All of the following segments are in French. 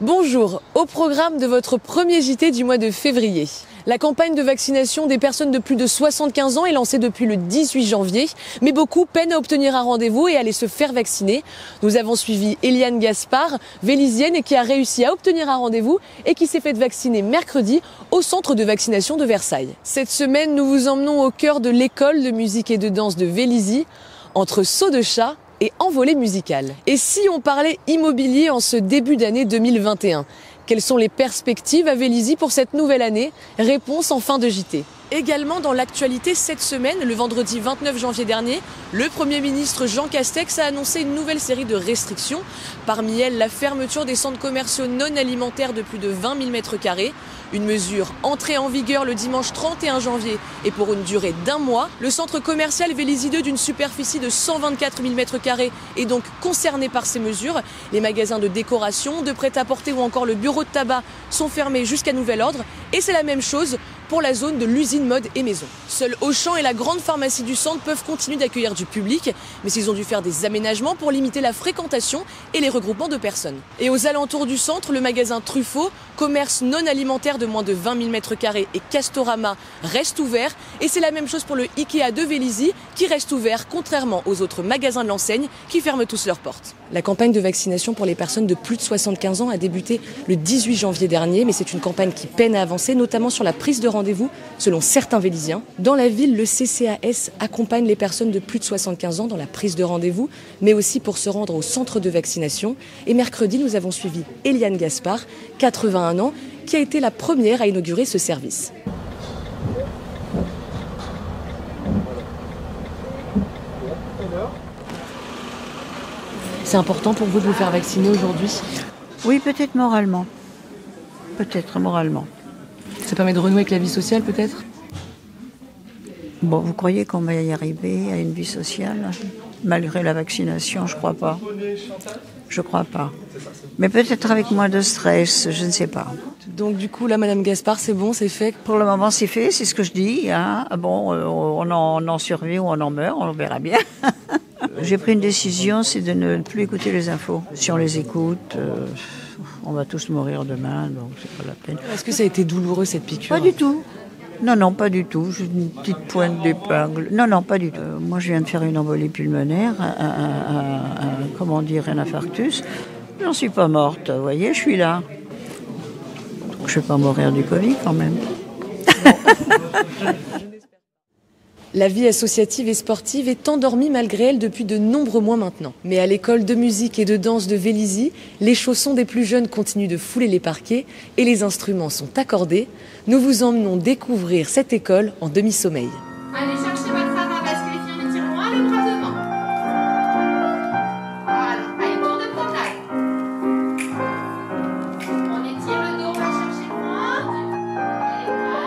Bonjour, au programme de votre premier JT du mois de février. La campagne de vaccination des personnes de plus de 75 ans est lancée depuis le 18 janvier, mais beaucoup peinent à obtenir un rendez-vous et à aller se faire vacciner. Nous avons suivi Éliane Gaspard, vélizienne, et qui a réussi à obtenir un rendez-vous et qui s'est faite vacciner mercredi au centre de vaccination de Versailles. Cette semaine, nous vous emmenons au cœur de l'école de musique et de danse de Vélizy, entre sauts de chat et envolée musicale. Et si on parlait immobilier en ce début d'année 2021, quelles sont les perspectives à Vélizy pour cette nouvelle année? Réponse en fin de JT. Également dans l'actualité cette semaine, le vendredi 29 janvier dernier, le Premier ministre Jean Castex a annoncé une nouvelle série de restrictions. Parmi elles, la fermeture des centres commerciaux non alimentaires de plus de 20 000 m². Une mesure entrée en vigueur le dimanche 31 janvier et pour une durée d'un mois. Le centre commercial Vélizy 2 d'une superficie de 124 000 m² est donc concerné par ces mesures. Les magasins de décoration, de prêt-à-porter ou encore le bureau de tabac sont fermés jusqu'à nouvel ordre. Et c'est la même chose pour la zone de l'usine mode et maison. Seuls Auchan et la grande pharmacie du centre peuvent continuer d'accueillir du public, mais ils ont dû faire des aménagements pour limiter la fréquentation et les regroupements de personnes. Et aux alentours du centre, le magasin Truffaut, commerce non alimentaire de moins de 20 000 m² et Castorama restent ouverts. Et c'est la même chose pour le Ikea de Vélizy qui reste ouvert, contrairement aux autres magasins de l'enseigne qui ferment tous leurs portes. La campagne de vaccination pour les personnes de plus de 75 ans a débuté le 18 janvier dernier, mais c'est une campagne qui peine à avancer, notamment sur la prise de rendez-vous, selon certains Véliziens. Dans la ville, le CCAS accompagne les personnes de plus de 75 ans dans la prise de rendez-vous, mais aussi pour se rendre au centre de vaccination. Et mercredi, nous avons suivi Éliane Gaspard, 81 ans, qui a été la première à inaugurer ce service. C'est important pour vous de vous faire vacciner aujourd'hui? Oui, peut-être moralement. Peut-être moralement. Ça permet de renouer avec la vie sociale, peut-être? Bon, vous croyez qu'on va y arriver à une vie sociale? Malgré la vaccination, je crois pas. Je crois pas. Mais peut-être avec moins de stress, je ne sais pas. Donc du coup, là, Madame Gaspard, c'est bon, c'est fait? Pour le moment, c'est fait, c'est ce que je dis. Hein. Bon, on en survit ou on en meurt, on verra bien. J'ai pris une décision, c'est de ne plus écouter les infos. Si on les écoute... On va tous mourir demain, donc c'est pas la peine. Est-ce que ça a été douloureux, cette piqûre? Pas du tout. Non, non, pas du tout. J'ai une petite pointe d'épingle. Non, non, pas du tout. Moi, je viens de faire une embolie pulmonaire, comment dire, un infarctus. J'en suis pas morte, vous voyez, je suis là. Donc, je vais pas mourir du Covid, quand même. La vie associative et sportive est endormie malgré elle depuis de nombreux mois maintenant. Mais à l'école de musique et de danse de Vélizy, les chaussons des plus jeunes continuent de fouler les parquets et les instruments sont accordés. Nous vous emmenons découvrir cette école en demi-sommeil. Allez, cherchez votre savin parce que les filles me tirent loin le bras devant. Voilà, allez, tour de frontal. On étire le dos, on va chercher loin. Allez, loin.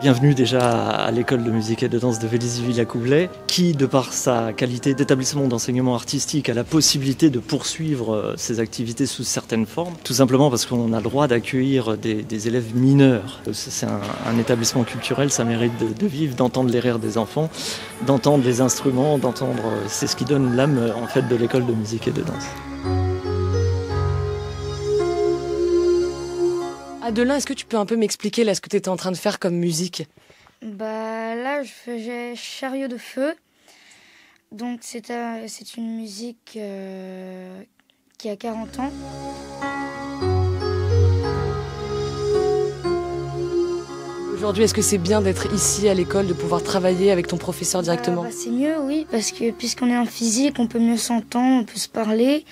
Bienvenue déjà à l'école de musique et de danse de Vélizy-Villacoublay, qui, de par sa qualité d'établissement d'enseignement artistique, a la possibilité de poursuivre ses activités sous certaines formes, tout simplement parce qu'on a le droit d'accueillir des élèves mineurs. C'est un établissement culturel, ça mérite de vivre, d'entendre les rires des enfants, d'entendre les instruments, d'entendre... C'est ce qui donne l'âme, en fait, de l'école de musique et de danse. Adelin, est-ce que tu peux un peu m'expliquer là ce que tu étais en train de faire comme musique? Bah là, je faisais Chariot de feu. Donc c'est une musique qui a 40 ans. Aujourd'hui, est-ce que c'est bien d'être ici à l'école, de pouvoir travailler avec ton professeur directement? C'est mieux, oui, parce que puisqu'on est en physique, on peut mieux s'entendre, on peut se parler.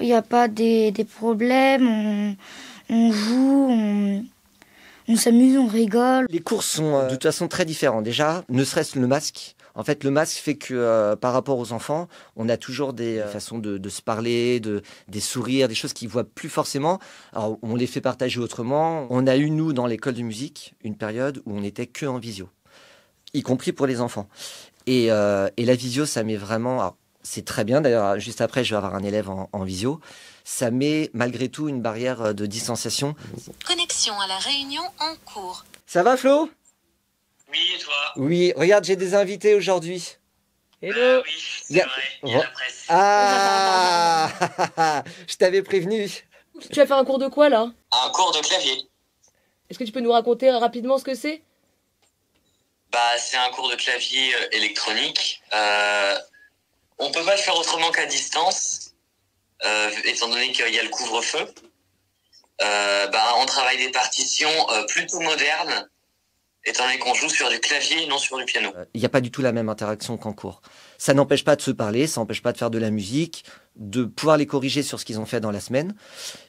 Il n'y a pas des problèmes. On joue, on s'amuse, on rigole. Les cours sont de toute façon très différents. Déjà, ne serait-ce le masque. En fait, le masque fait que par rapport aux enfants, on a toujours des façons de se parler, des sourires, des choses qu'ils ne voient plus forcément. Alors, on les fait partager autrement. On a eu, nous, dans l'école de musique, une période où on n'était que en visio, y compris pour les enfants. Et la visio, ça met vraiment... Alors, c'est très bien. D'ailleurs, juste après, je vais avoir un élève en visio. Ça met malgré tout une barrière de distanciation. Connexion à la réunion en cours. Ça va, Flo? Oui, et toi? Oui, regarde, j'ai des invités aujourd'hui. Hello. Oui, c'est vrai, il y a la presse. Ah, je t'avais prévenu. Tu vas faire un cours de quoi, là? Un cours de clavier. Est-ce que tu peux nous raconter rapidement ce que c'est? Bah, c'est un cours de clavier électronique. On peut pas le faire autrement qu'à distance, étant donné qu'il y a le couvre-feu. On travaille des partitions plutôt modernes, étant donné qu'on joue sur du clavier et non sur du piano. Il n'y a pas du tout la même interaction qu'en cours. Ça n'empêche pas de se parler, ça n'empêche pas de faire de la musique, de pouvoir les corriger sur ce qu'ils ont fait dans la semaine.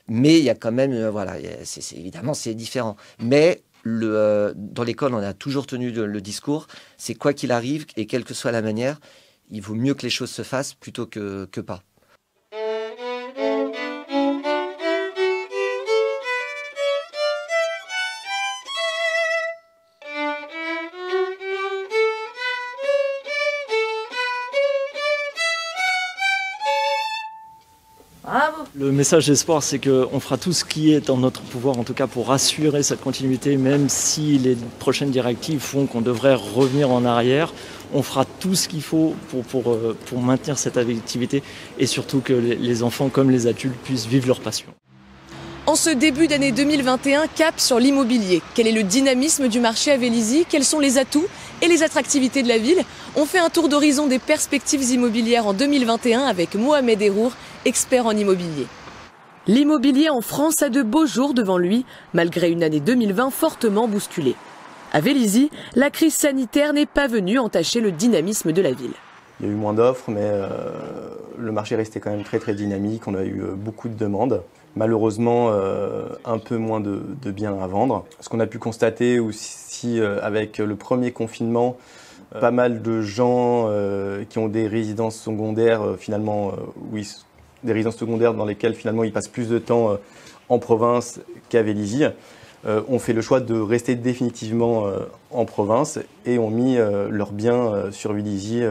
Mais il y a quand même, évidemment, c'est différent. Mais dans l'école, on a toujours tenu le discours. C'est quoi qu'il arrive et quelle que soit la manière, il vaut mieux que les choses se fassent plutôt que pas. Le message d'espoir, c'est qu'on fera tout ce qui est en notre pouvoir, en tout cas pour assurer cette continuité, même si les prochaines directives font qu'on devrait revenir en arrière. On fera tout ce qu'il faut pour maintenir cette activité et surtout que les enfants comme les adultes puissent vivre leur passion. En ce début d'année 2021, cap sur l'immobilier. Quel est le dynamisme du marché à Vélizy? Quels sont les atouts et les attractivités de la ville? On fait un tour d'horizon des perspectives immobilières en 2021 avec Mohamed Errour, expert en immobilier. L'immobilier en France a de beaux jours devant lui, malgré une année 2020 fortement bousculée. À Vélizy, la crise sanitaire n'est pas venue entacher le dynamisme de la ville. Il y a eu moins d'offres, mais le marché restait quand même très très dynamique. On a eu beaucoup de demandes. Malheureusement, un peu moins de biens à vendre. Ce qu'on a pu constater aussi avec le premier confinement, pas mal de gens qui ont des résidences secondaires, des résidences secondaires dans lesquelles finalement ils passent plus de temps en province qu'à Vélizy, ont fait le choix de rester définitivement en province et ont mis leurs biens sur Vélizy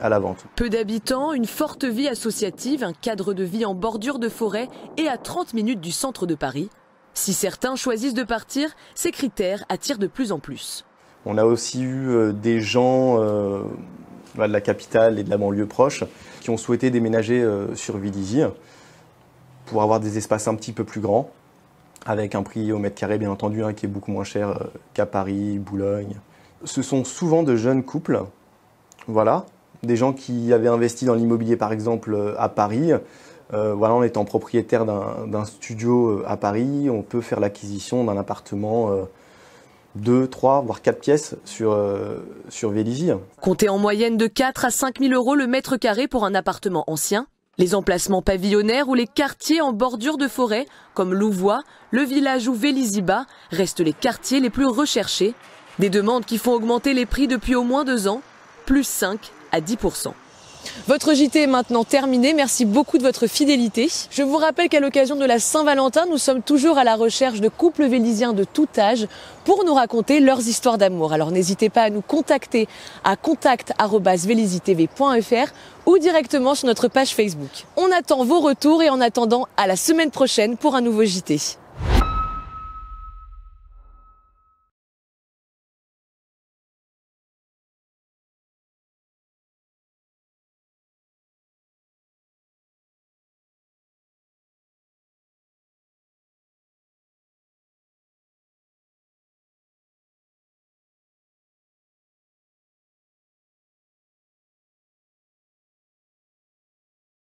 à la vente. Peu d'habitants, une forte vie associative, un cadre de vie en bordure de forêt et à 30 minutes du centre de Paris. Si certains choisissent de partir, ces critères attirent de plus en plus. On a aussi eu des gens de la capitale et de la banlieue proche qui ont souhaité déménager sur Vélizy pour avoir des espaces un petit peu plus grands, avec un prix au mètre carré bien entendu, qui est beaucoup moins cher qu'à Paris, Boulogne. Ce sont souvent de jeunes couples, des gens qui avaient investi dans l'immobilier par exemple à Paris. En étant propriétaire d'un studio à Paris, on peut faire l'acquisition d'un appartement 2, 3, voire 4 pièces sur Vélizy. Comptez en moyenne de 4 à 5 000 euros le mètre carré pour un appartement ancien. Les emplacements pavillonnaires ou les quartiers en bordure de forêt, comme Louvois, le village ou Vélisiba, restent les quartiers les plus recherchés. Des demandes qui font augmenter les prix depuis au moins 2 ans, plus 5 à 10%. Votre JT est maintenant terminé, merci beaucoup de votre fidélité. Je vous rappelle qu'à l'occasion de la Saint-Valentin, nous sommes toujours à la recherche de couples véliziens de tout âge pour nous raconter leurs histoires d'amour. Alors n'hésitez pas à nous contacter à contact@velizitv.fr ou directement sur notre page Facebook. On attend vos retours et en attendant, à la semaine prochaine pour un nouveau JT.